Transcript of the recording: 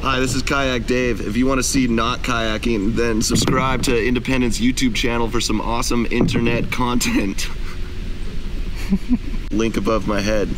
Hi, this is Kayak Dave. If you want to see not kayaking, then subscribe to Independent's YouTube channel for some awesome internet content. Link above my head.